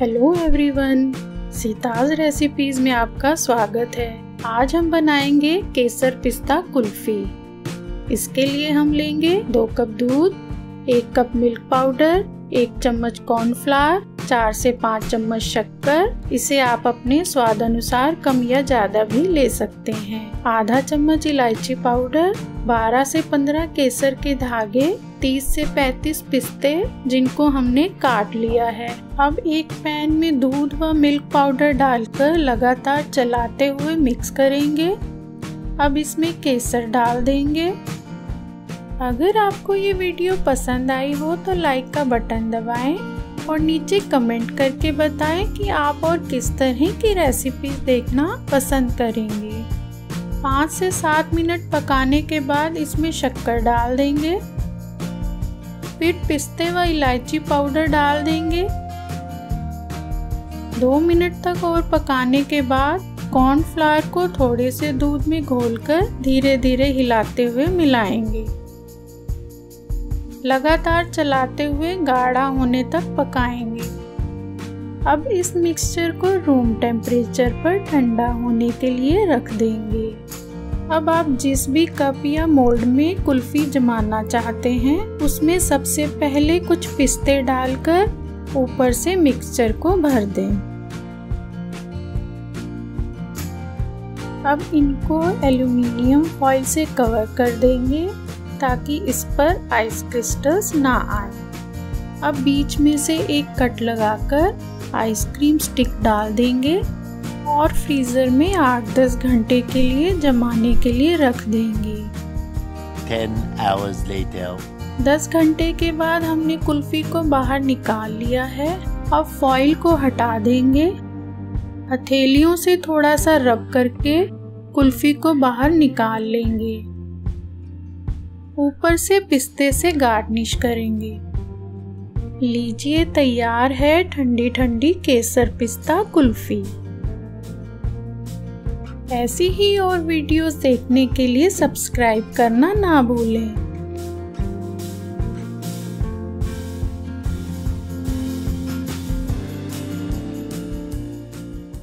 Hello everyone, Sita's recipes में आपका स्वागत है। आज हम बनाएंगे केसर पिस्ता कुल्फी। इसके लिए हम लेंगे 2 कप दूध, 1 कप मिल्क पाउडर, 1 चम्मच कॉर्नफ्लावर, 4 से 5 चम्मच शक्कर। इसे आप अपने स्वाद अनुसार कम या ज्यादा भी ले सकते हैं। आधा चम्मच इलायची पाउडर, 12 से 15 केसर के धागे, 30 से 35 पिस्ते जिनको हमने काट लिया है। अब एक पैन में दूध व मिल्क पाउडर डालकर लगातार चलाते हुए मिक्स करेंगे। अब इसमें केसर डाल देंगे। अगर आपको ये वीडियो पसंद आई हो तो लाइक का बटन दबाएं और नीचे कमेंट करके बताएं कि आप और किस तरह की रेसिपीज देखना पसंद करेंगे। 5 से 7 मिनट पकाने के बाद इसमें शक्कर डाल देंगे, फिर पिस्ते व इलायची पाउडर डाल देंगे। 2 मिनट तक और पकाने के बाद कॉर्नफ्लावर को थोड़े से दूध में घोलकर धीरे धीरे हिलाते हुए मिलाएंगे। लगातार चलाते हुए गाढ़ा होने तक पकाएंगे। अब इस मिक्सचर को रूम टेम्परेचर पर ठंडा होने के लिए रख देंगे। अब आप जिस भी कप या मोल्ड में कुल्फी जमाना चाहते हैं उसमें सबसे पहले कुछ पिस्ते डालकर ऊपर से मिक्सचर को भर दें। अब इनको एल्यूमिनियम फॉइल से कवर कर देंगे ताकि इस पर आइस क्रिस्टल्स ना आए। अब बीच में से एक कट लगाकर आइसक्रीम स्टिक डाल देंगे और फ्रीजर में 8-10 घंटे के लिए जमाने के लिए रख देंगे। 10 घंटे के बाद हमने कुल्फी को बाहर निकाल लिया है। अब फॉइल को हटा देंगे। हथेलियों से थोड़ा सा रब करके कुल्फी को बाहर निकाल लेंगे। ऊपर से पिस्ते से गार्निश करेंगे। लीजिए, तैयार है ठंडी ठंडी केसर पिस्ता कुल्फी। ऐसी ही और वीडियोस देखने के लिए सब्सक्राइब करना ना भूलें।